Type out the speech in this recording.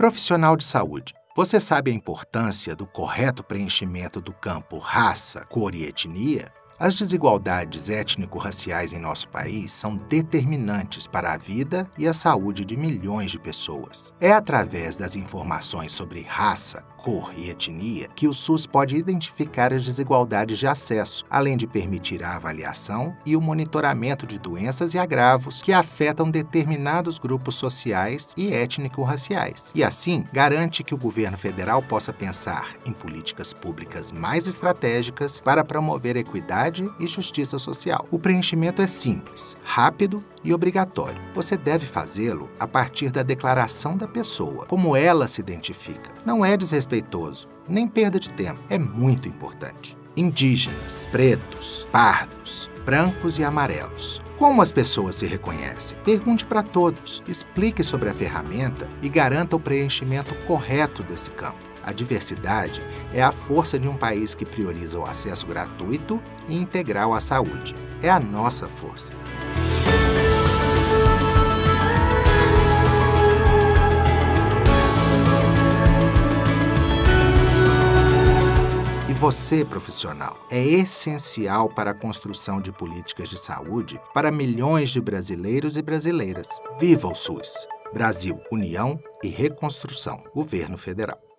Profissional de saúde, você sabe a importância do correto preenchimento do campo raça, cor e etnia? As desigualdades étnico-raciais em nosso país são determinantes para a vida e a saúde de milhões de pessoas. É através das informações sobre raça, cor e etnia que o SUS pode identificar as desigualdades de acesso, além de permitir a avaliação e o monitoramento de doenças e agravos que afetam determinados grupos sociais e étnico-raciais, e assim garante que o governo federal possa pensar em políticas públicas mais estratégicas para promover equidade e justiça social. O preenchimento é simples, rápido e obrigatório. Você deve fazê-lo a partir da declaração da pessoa, como ela se identifica. Não é desrespeitoso, nem perda de tempo. É muito importante. Indígenas, pretos, pardos, brancos e amarelos. Como as pessoas se reconhecem? Pergunte para todos, explique sobre a ferramenta e garanta o preenchimento correto desse campo. A diversidade é a força de um país que prioriza o acesso gratuito e integral à saúde. É a nossa força. Você, profissional, é essencial para a construção de políticas de saúde para milhões de brasileiros e brasileiras. Viva o SUS! Brasil, União e Reconstrução. Governo Federal.